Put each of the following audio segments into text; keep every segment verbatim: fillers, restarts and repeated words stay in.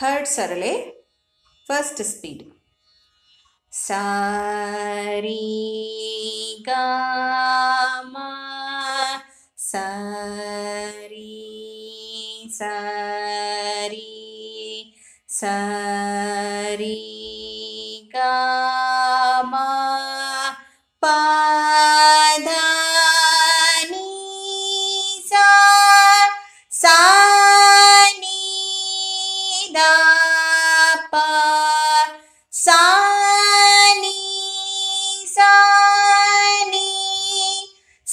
third sarale, first speed. Sa re ga ma sa re sa re sa re ga ma pa dha ni sa sa ni da pa sa ni sa ni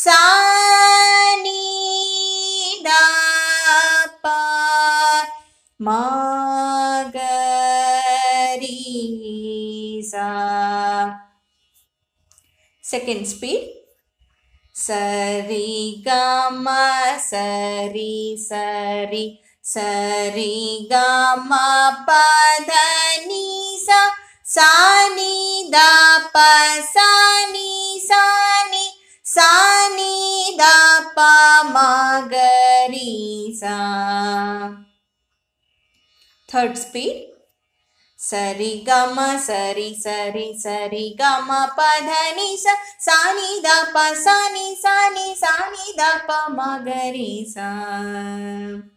sa ni da pa ma ga ri sa. Second speed. Sa ri ga ma sa ri sa ri sa ri ga ma pa dha ni sa sa ni da pa sa ni sa ni sa ni da pa ma ga ri sa. Third speed. Sari gama sari sari sari gama padhani sa sani da pa sani sani sani da pa magari sa.